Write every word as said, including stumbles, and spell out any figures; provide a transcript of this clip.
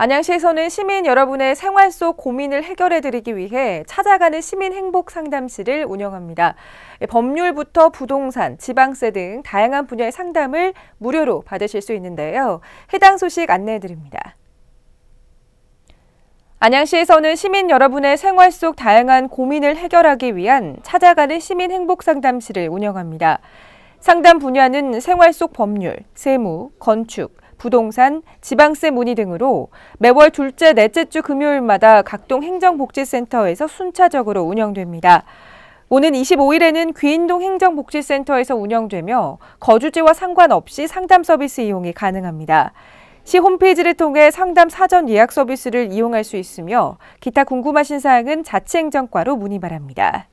안양시에서는 시민 여러분의 생활 속 고민을 해결해드리기 위해 찾아가는 시민행복상담실을 운영합니다. 법률부터 부동산, 지방세 등 다양한 분야의 상담을 무료로 받으실 수 있는데요. 해당 소식 안내해드립니다. 안양시에서는 시민 여러분의 생활 속 다양한 고민을 해결하기 위한 찾아가는 시민행복상담실을 운영합니다. 상담 분야는 생활 속 법률, 세무, 건축, 부동산, 지방세 문의 등으로 매월 둘째, 넷째 주 금요일마다 각동 행정복지센터에서 순차적으로 운영됩니다. 오는 이십오일에는 귀인동 행정복지센터에서 운영되며 거주지와 상관없이 상담 서비스 이용이 가능합니다. 시 홈페이지를 통해 상담 사전 예약 서비스를 이용할 수 있으며 기타 궁금하신 사항은 자치행정과로 문의 바랍니다.